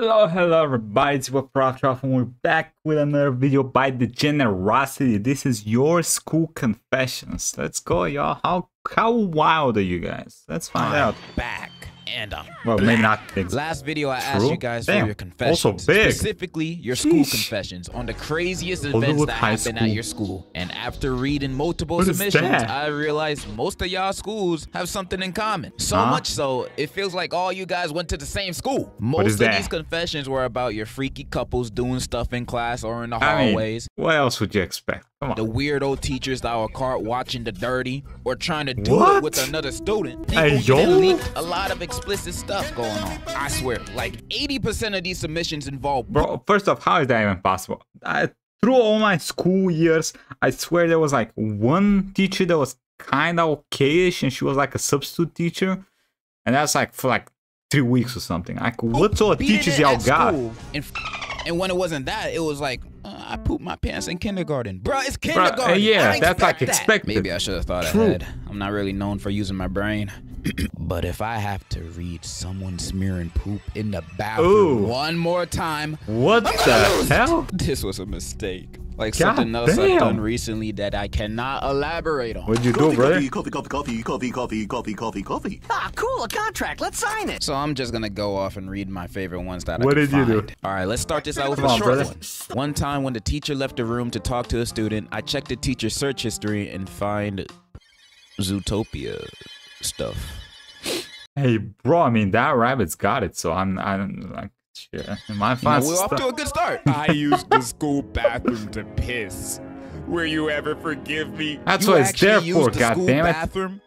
Hello everybody, it's Proftrof and we're back with another video by Degenerocity. This is your school confessions. Let's go, y'all. How wild are you guys? Let's find out. Back and I'm well, back. Maybe not exactly. Last video I asked you guys for your confessions, specifically your school confessions on the craziest events that happened at your school. And after reading multiple submissions, I realized most of y'all schools have something in common. So much so, it feels like all you guys went to the same school. Most of these confessions were about your freaky couples doing stuff in class or in the hallways. I mean, what else would you expect? The weirdo teachers that were caught watching the dirty or trying to do it with another student. People leaked a lot of explicit stuff going on. I swear, like 80% of these submissions involve. Bro, first off, how is that even possible? Through all my school years, I swear there was like one teacher that was kind of okay-ish, and she was like a substitute teacher, and that's like for like 3 weeks or something. Like, what sort of teachers y'all got? And when it wasn't that, it was like, I pooped my pants in kindergarten. Bro, it's kindergarten. Bro, yeah, that's like expected. Maybe I should have thought ahead. I'm not really known for using my brain. But if I have to read someone smearing poop in the bathroom one more time. What the hell? This was a mistake. Like something else I've done recently that I cannot elaborate on. What'd you do, brother? Coffee. Ah, cool, a contract. Let's sign it. So I'm just gonna go off and read my favorite ones that I could find. What did you do? All right, let's start this out with a short one. One time when the teacher left the room to talk to a student, I checked the teacher's search history and find Zootopia stuff. Hey, bro, I mean that rabbit's got it, so I'm like. Yeah, we're off to a good start. I used the school bathroom to piss. Will you ever forgive me? That's what it's there for, goddammit.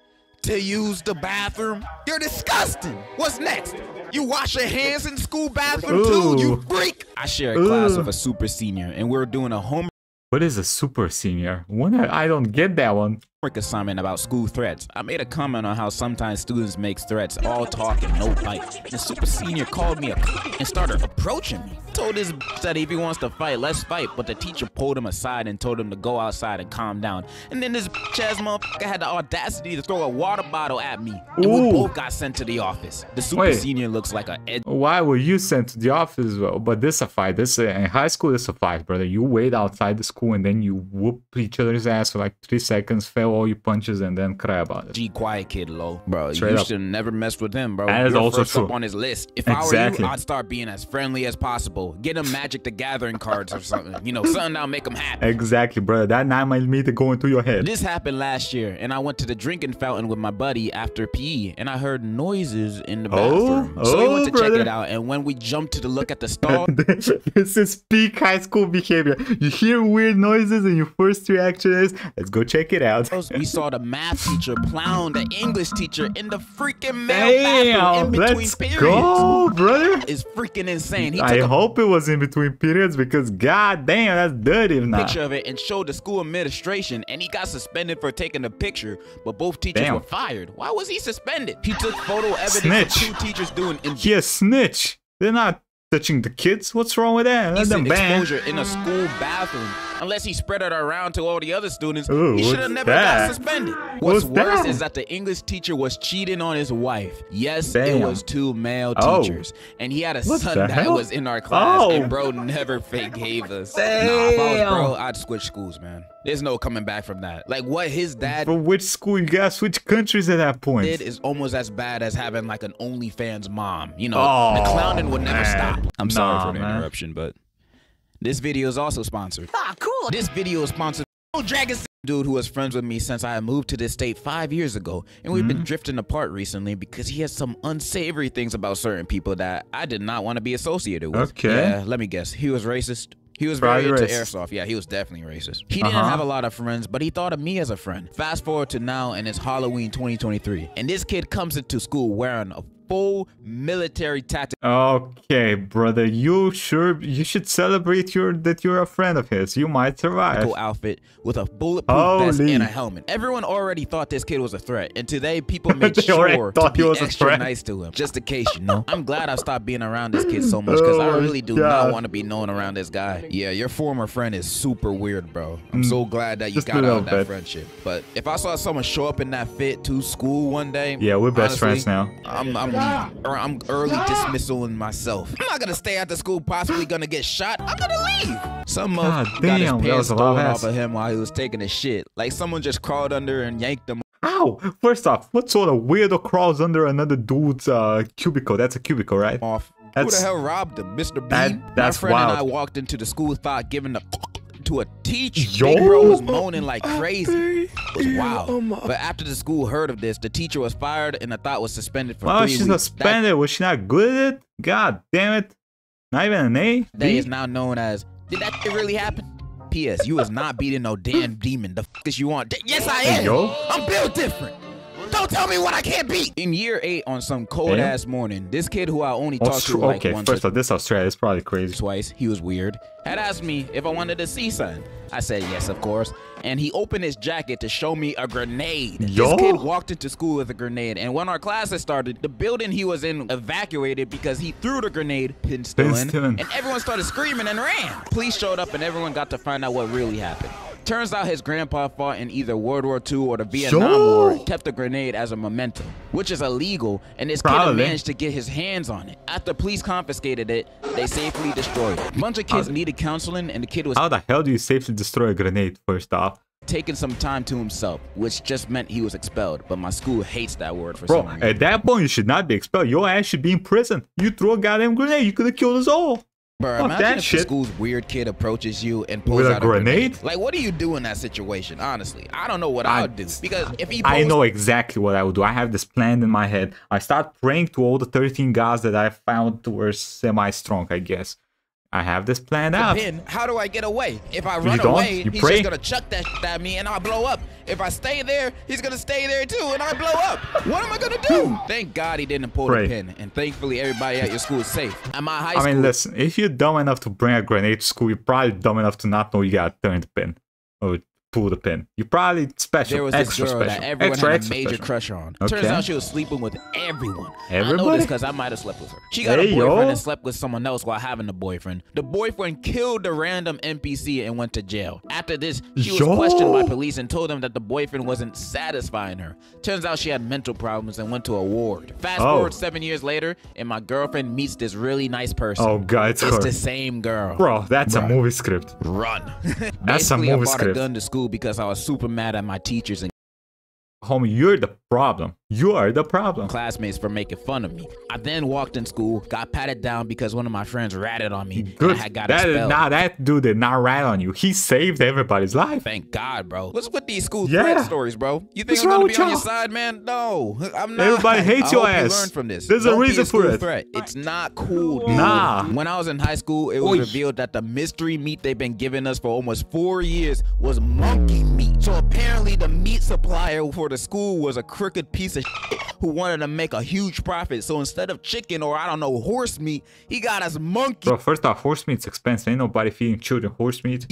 To use the bathroom? You're disgusting. What's next? You wash your hands in the school bathroom too, you freak. I share a class of a super senior, and we're doing a homework. What is a super senior? I don't get that one. Assignment about school threats. I made a comment on how sometimes students make threats, all talk and no fight. The super senior called me and started approaching me. Told this that if he wants to fight, let's fight. But the teacher pulled him aside and told him to go outside and calm down. And then this ass motherfucker had the audacity to throw a water bottle at me. And we both got sent to the office. The super senior looks like an edge. Why were you sent to the office as well? But this a fight. This in high school, this a fight, brother. You wait outside the school and then you whoop each other's ass for like 3 seconds. Fail all your punches and then cry about it. G quiet kid, low. Bro, you should never mess with him, bro. That is also true. Up on his list. If I were you, I'd start being as friendly as possible. Get him Magic the Gathering cards or something. You know, something that'll make him happy. Exactly, bro. That 9mm going through your head. This happened last year, and I went to the drinking fountain with my buddy after PE, and I heard noises in the bathroom. So we went to check it out, and when we jumped to look at the stall. This is peak high school behavior. You hear weird noises, and your first reaction is, let's go check it out. We saw the math teacher clown the English teacher in the freaking bathroom in between periods. Go, brother. It's freaking insane. He I hope it was in between periods because goddamn, that's dirty. If not, picture of it and showed the school administration, and he got suspended for taking a picture. But both teachers were fired. Why was he suspended? He took photo evidence of two teachers doing. He a snitch. They're not touching the kids. What's wrong with that? Let them exposure in a school bathroom. Unless he spread it around to all the other students, he should have never got suspended. What's worse is that the English teacher was cheating on his wife. Yes, it was two male teachers. And he had a son that was in our class, and bro never forgave us. Damn. Nah, if I was bro, I'd switch schools, man. There's no coming back from that. Like what his dad... From which school you guys switch countries at that point? It is almost as bad as having like an OnlyFans mom. You know, the clowning would never stop. I'm sorry for the interruption, but... This video is also sponsored. Ah, cool. This video is sponsored. Dude who was friends with me since I moved to this state 5 years ago, and we've been drifting apart recently because he has some unsavory things about certain people that I did not want to be associated with. Yeah, let me guess. He was racist. He was very into airsoft. Yeah, he was definitely racist. He didn't have a lot of friends, but he thought of me as a friend. Fast forward to now, and it's Halloween 2023, and this kid comes into school wearing a full military tactic. Okay, brother, you sure you should celebrate that you're a friend of his. You might survive. Outfit with a bulletproof vest and a helmet. Everyone already thought this kid was a threat, and today people made sure to be extra nice to him, just in case, you know. I'm glad I stopped being around this kid so much because I really do not want to be known around this guy. Yeah, your former friend is super weird, bro. I'm so glad that you got out of that friendship. But if I saw someone show up in that fit to school one day, yeah, we're best friends now. I'm or I'm early dismissaling myself. I'm not gonna stay after school, possibly gonna get shot. I'm gonna leave. Some motherfucker got his pants stolen off of him while he was taking a shit. Like someone just crawled under and yanked him. Ow! First off, what sort of weirdo crawls under another dude's cubicle? That's a cubicle, right? Off. That's, who the hell robbed him? Mr. Bean? That's wild. My friend and I walked into the school thought giving a to a teacher. Yo. Big bro was moaning like crazy. It was wild. But after the school heard of this, the teacher was fired and the thought was suspended for 3 weeks. Oh, she's suspended. Was she not good at it? God damn it. Not even an A? That is now known as, did that shit really happen? P.S. You is not beating no damn demon. The fuck is you on? Yes, I am. Yo. I'm built different. Don't tell me what I can't beat. In year 8, on some cold ass morning, this kid who I only talked to like once. First of this Australia is probably crazy. Twice, he was weird. Had asked me if I wanted to see something. I said yes, of course. And he opened his jacket to show me a grenade. Yo. This kid walked into school with a grenade, and when our classes started, the building he was in evacuated because he threw the grenade, Pinstilling, and everyone started screaming and ran. Police showed up, and everyone got to find out what really happened. Turns out his grandpa fought in either World War II or the Vietnam War and kept the grenade as a memento, which is illegal, and this kid managed to get his hands on it. After police confiscated it, they safely destroyed it. A bunch of kids needed counseling, and the kid was- How the hell do you safely destroy a grenade, first off? Taking some time to himself, which just meant he was expelled, but my school hates that word for some reason. At that point, you should not be expelled. Your ass should be in prison. You threw a goddamn grenade. You could have killed us all. Bro, imagine that if the school's weird kid approaches you and pulls out a grenade. Like, what do you do in that situation? Honestly, I don't know what I would do, because if he I know exactly what I would do. I have this plan in my head. I start praying to all the 13 gods that I found were semi-strong, I guess. I have this plan out. How do I get away? If I run away, he's just gonna chuck that shit at me and I'll blow up. If I stay there, he's gonna stay there too and I blow up. What am I gonna do? Thank God he didn't pull the pin, and thankfully everybody at your school is safe. At my high school, I mean, listen, if you're dumb enough to bring a grenade to school, you're probably dumb enough to not know you gotta turn the pin or pull the pin. You're probably special. There was this girl that everyone had a major crush on. Turns out she was sleeping with everyone. I know this because I might have slept with her. She got a boyfriend and slept with someone else while having a boyfriend. The boyfriend killed the random NPC and went to jail. After this, she was questioned by police and told them that the boyfriend wasn't satisfying her. Turns out she had mental problems and went to a ward. Fast forward 7 years later, and my girlfriend meets this really nice person. Oh God, it's the same girl. Bro, that's a movie script. Run. That's a movie script. I bought a gun to school because I was super mad at my teachers and homie, you're the problem. You are the problem. Classmates for making fun of me. I then walked in school, got patted down because one of my friends ratted on me. And I had got expelled. That dude did not rat on you. He saved everybody's life. Thank God, bro. What's with these school threat stories, bro? You think I'm gonna be on your side, man? No, I'm not. Everybody hates your ass. Learn from this. There's a reason for it. It's not cool, dude. Nah. When I was in high school, it was revealed that the mystery meat they've been giving us for almost 4 years was monkey meat. So apparently, the meat supplier for the school was a crooked piece of shit who wanted to make a huge profit. So instead of chicken or I don't know horse meat, he got us monkey. Bro, first off, horse meat's expensive. Ain't nobody feeding children horse meat.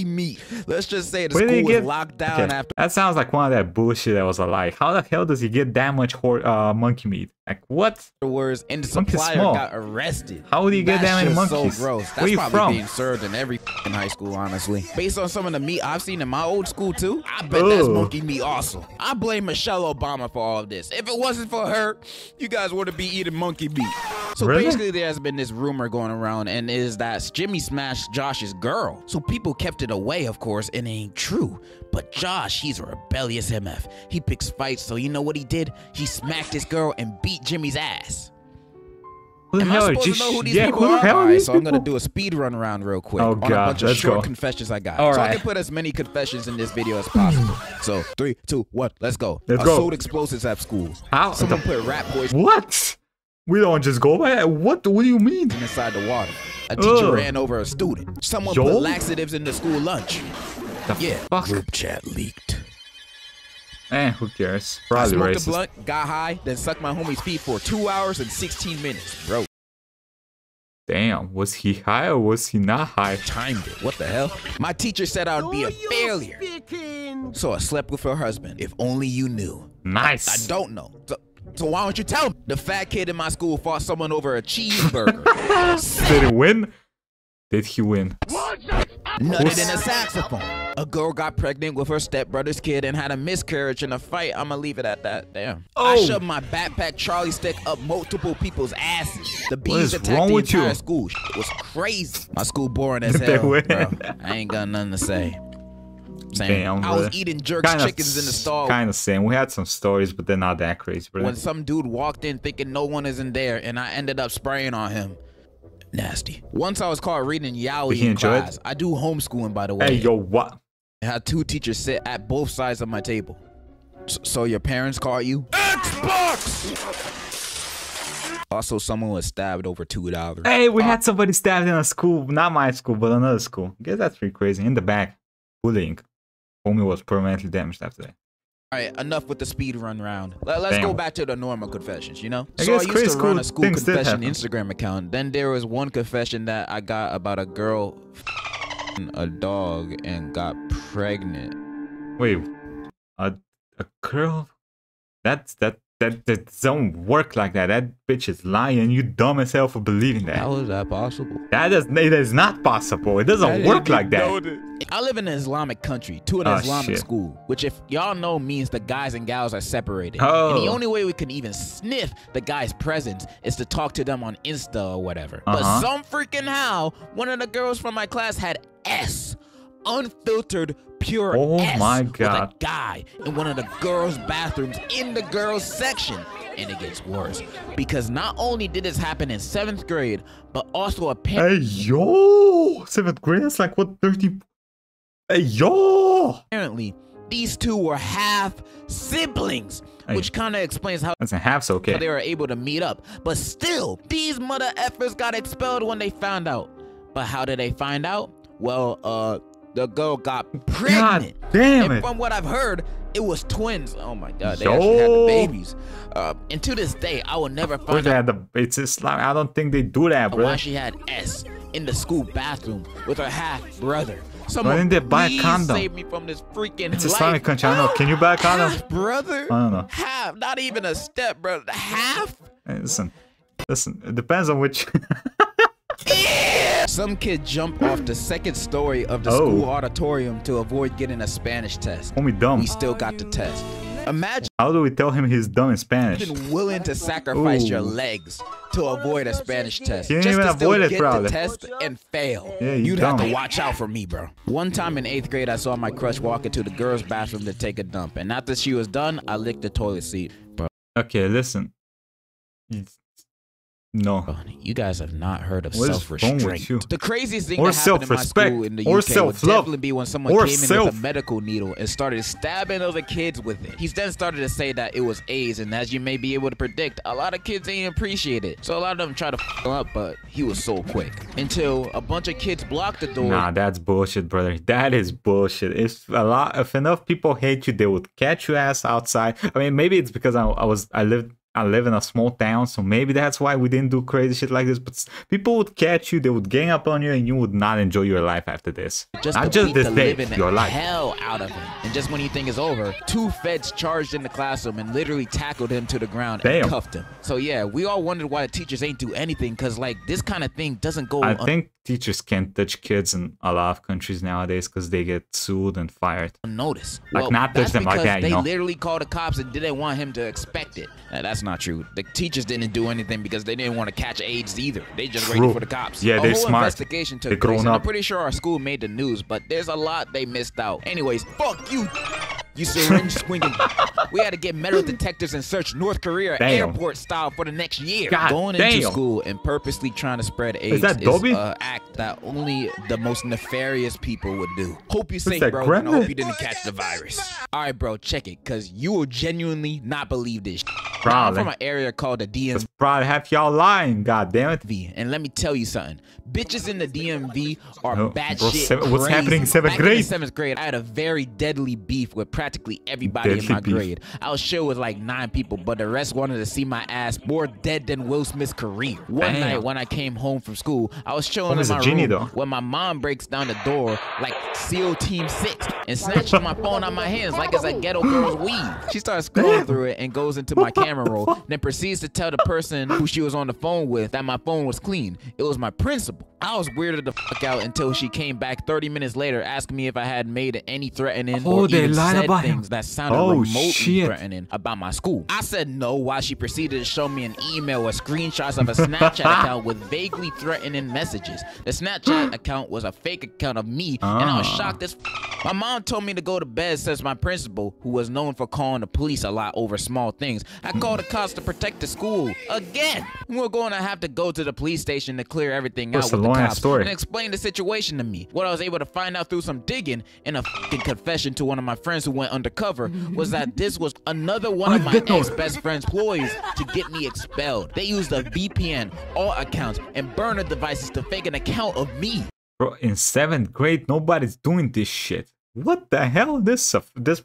Let's just say the school was locked down after. That sounds like one of that bullshit that was a lie. How the hell does he get that much monkey meat? Like what? Afterwards, and the supplier got arrested. How would you get that many monkeys? So gross. That's where you probably from? Being served in every high school, honestly. Based on some of the meat I've seen in my old school too, I bet that's monkey meat also. I blame Michelle Obama for all of this. If it wasn't for her, you guys wouldn't be eating monkey meat. So basically, there has been this rumor going around, and it is that Jimmy smashed Josh's girl. So people kept it away, of course, and it ain't true. But Josh, he's a rebellious MF. He picks fights, so you know what he did? He smacked his girl and beat Jimmy's ass. Am I supposed to know who these people are? Alright, so I'm gonna do a speed run round real quick on a bunch of short confessions I got. So I can put as many confessions in this video as possible. So 3, 2, 1, let's go. I sold explosives at school. How? Someone put rat poison. What? We don't just go by that. What do you mean? Inside the water. A teacher ran over a student. Someone put laxatives in the school lunch. The fuck? Group chat leaked. Eh, who cares? Probably I smoked a blunt, got high, then sucked my homie's feet for 2 hours and 16 minutes, bro. Damn, was he high or was he not high? Timed it. What the hell? My teacher said I would be a failure. So I slept with her husband. If only you knew. Nice. I don't know. So why don't you tell me? The fat kid in my school fought someone over a cheeseburger. Did he win? Nutted in a saxophone. A girl got pregnant with her stepbrother's kid and had a miscarriage in a fight. I'ma leave it at that. Damn. Oh. I shoved my backpack Charlie stick up multiple people's asses. The bees attacked the entire school. Shit was crazy. My school boring as hell, bro. I ain't got nothing to say. Damn, I was eating jerks, chickens in the stall. Kind of same. We had some stories, but they're not that crazy. Bro. When some dude walked in thinking no one is in there, and I ended up spraying on him. Nasty. Once I was caught reading yaoi in class. I do homeschooling, by the way. Hey, yo, what? I had two teachers sit at both sides of my table. So your parents call you? Xbox! Also, someone was stabbed over $2. Hey, we had somebody stabbed in a school. Not my school, but another school. I guess that's pretty crazy. In the back. Bullying. Homie was permanently damaged after that. All right, enough with the speed run round. Let's go back to the normal confessions, you know? So I used to run a school confession Instagram account. Then there was one confession that I got about a girl f***ing a dog and got pregnant. Wait, a girl? That don't work like that. That bitch is lying. You dumb as hell for believing that. How is that possible? That is not possible. It doesn't work like that. I live in an Islamic country, to an Islamic school, which if y'all know means the guys and gals are separated. Oh. And the only way we can even sniff the guy's presence is to talk to them on Insta or whatever. But some freaking how, one of the girls from my class had S. Unfiltered pure with a guy in one of the girls' bathrooms in the girls' section. And it gets worse because not only did this happen in 7th grade, but also a parent. Hey, yo, 7th grade? That's like what, 30? Hey, yo. Apparently, these two were half siblings, which kind of explains how they were able to meet up. But still, these mother effers got expelled when they found out. But how did they find out? Well, the girl got pregnant. God damn it. And from what I've heard, it was twins. Oh my God, they actually had the babies. And to this day, I will never find out. It's Islam. I don't think they do that, bro. Why she had S in the school bathroom with her half brother. Someone please save me from this freaking It's Islamic country. I don't know. Can you buy a condom? Half brother? I don't know. Half, not even a step brother. Half? Hey, listen, it depends on which. Some kid jumped off the 2nd story of the school auditorium to avoid getting a Spanish test. Homie dumb. We still got the test. Imagine. How do we tell him he's dumb in Spanish? Been willing to sacrifice your legs to avoid a Spanish test. You didn't even avoid it, probably. Just to still get the test and fail. Yeah, you'd have to watch out for me, bro. One time in 8th grade, I saw my crush walk into the girls' bathroom to take a dump, and after she was done, I licked the toilet seat, bro. Okay, listen. No, you guys have not heard of self-restraint. The craziest thing that happened in my school in the UK would definitely be when someone came in with a medical needle and started stabbing other kids with it. He's then started to say that it was AIDS, and as you may be able to predict, a lot of kids ain't appreciate it. So a lot of them try to f*** up, but he was so quick. Until a bunch of kids blocked the door. Nah, that's bullshit, brother. That is bullshit. If enough people hate you, they would catch your ass outside. I mean, maybe it's because I live in a small town, so maybe that's why we didn't do crazy shit like this, but people would catch you, they would gang up on you, and you would not enjoy your life after this. Not just this day, your life. Hell out of him. And just when you think it's over, 2 feds charged in the classroom and literally tackled him to the ground and cuffed him. So yeah, we all wondered why the teachers ain't do anything, because like this kind of thing doesn't go. I think teachers can't touch kids in a lot of countries nowadays because they get sued and fired. Notice. Like, well, not touch them like that, you know? They literally called the cops and didn't want him to expect it. Now, that's not true. The teachers didn't do anything because they didn't want to catch AIDS either. They just waited for the cops. Yeah, they're smart. Investigation took place, and I'm pretty sure our school made the news, but there's a lot they missed out. Anyways, fuck you. You syringe swinging. We had to get metal detectors and search North Korea airport style for the next year. God Going into school and purposely trying to spread AIDS is an act that only the most nefarious people would do. Hope you're safe, bro, and I hope you didn't catch the virus. All right, bro, check it, because you will genuinely not believe this. I'm from an area called the DMV. That's probably half y'all lying, goddammit. And let me tell you something. Bitches in the DMV are batshit crazy. What's happening in 7th grade? In 7th grade, I had a very deadly beef with practically everybody in my grade. I was sure with like 9 people, but the rest wanted to see my ass more dead than Will Smith's career. One night when I came home from school, I was chilling in my room when my mom breaks down the door like SEAL Team 6 and snatches my phone out of my hands like it's a ghetto girl's weed. She starts scrolling through it and goes into my camera camera roll, and then proceeds to tell the person who she was on the phone with that my phone was clean. It was my principal. I was weirded the fuck out until she came back 30 minutes later asking me if I had made any threatening or even said things that sounded remotely threatening about my school. I said no while she proceeded to show me an email with screenshots of a Snapchat account with vaguely threatening messages. The Snapchat account was a fake account of me, and I was shocked as fuck. My mom told me to go to bed since my principal, who was known for calling the police a lot over small things, I called the cops to protect the school again. We're going to have to go to the police station to clear everything out with the cops and explain the situation to me. What I was able to find out through some digging and a fucking confession to one of my friends who went undercover was that this was another one of my ex-best friend's ploys to get me expelled. They used a VPN, all accounts, and burner devices to fake an account of me. Bro, in 7th grade, nobody's doing this shit. What the hell? This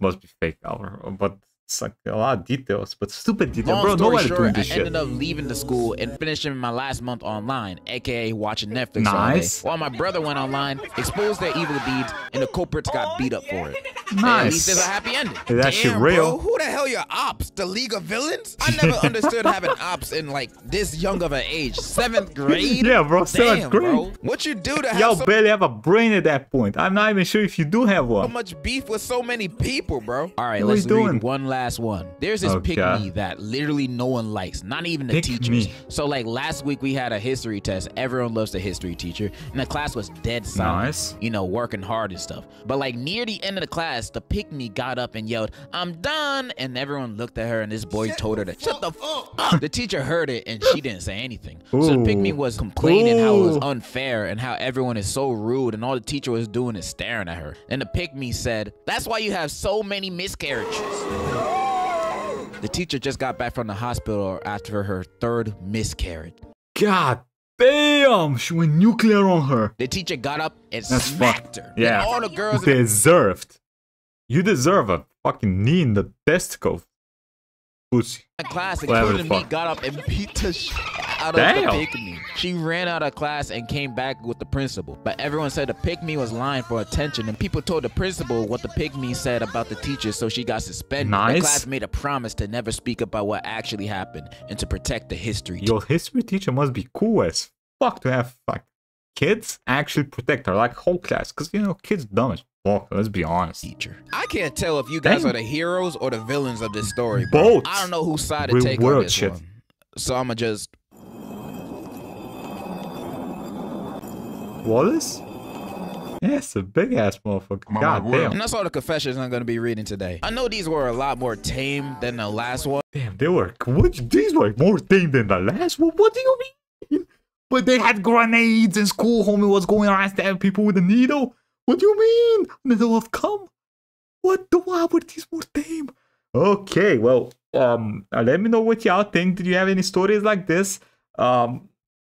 must be fake, but it's like a lot of details, but stupid details. Bro, nobody doing this shit. I ended up leaving the school and finishing my last month online, aka watching Netflix all day, while my brother went online, exposed their evil deeds, and the culprits got beat up for it. At least there's a happy ending. That shit real. Bro, who the hell your ops? The League of Villains? I never understood having ops in like this young of an age. 7th grade? Yeah, bro, 7th grade. Bro. What you do to have Y'all barely have a brain at that point. I'm not even sure if you do have one. So much beef with so many people, bro. All right, let's read one last one. There's this pick me that literally no one likes, not even the teachers. So like last week we had a history test. Everyone loves the history teacher, and the class was dead silent, you know, working hard and stuff. But like near the end of the class, the pick me got up and yelled, "I'm done!" And everyone looked at her, and this boy told her to shut the fuck up. The teacher heard it, and she didn't say anything. So the pick me was complaining how it was unfair and how everyone is so rude, and all the teacher was doing is staring at her. And the pick me said, "That's why you have so many miscarriages." The teacher just got back from the hospital after her 3rd miscarriage. God damn, she went nuclear on her. The teacher got up and smacked her. Yeah, and all the girls deserved. You deserve a fucking knee in the testicle. Pussy. The class, including me, got up and beat the shit out of the pick-me. She ran out of class and came back with the principal. But everyone said the pick-me was lying for attention, and people told the principal what the pick-me said about the teacher, so she got suspended. The class made a promise to never speak about what actually happened and to protect the history teacher. Your history teacher must be cool as fuck to have like kids actually protect her, like whole class, because you know kids dumb as fuck, let's be honest. Teacher, I can't tell if you guys are the heroes or the villains of this story. Both. I don't know whose side to take on this one, so I'ma just Wallace? Yes, a big ass motherfucker. God damn. And that's all the confessions I'm gonna be reading today. I know these were a lot more tame than the last one. Damn, they were. These were more tame than the last one. What do you mean? But they had grenades in school, homie. What's going on? Stabbing people with a needle. What do you mean? Needle of cum. What the? Why were these more tame? Okay, well, let me know what y'all think. Did you have any stories like this?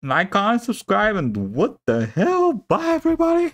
Like, comment, subscribe, and what the hell? Bye, everybody.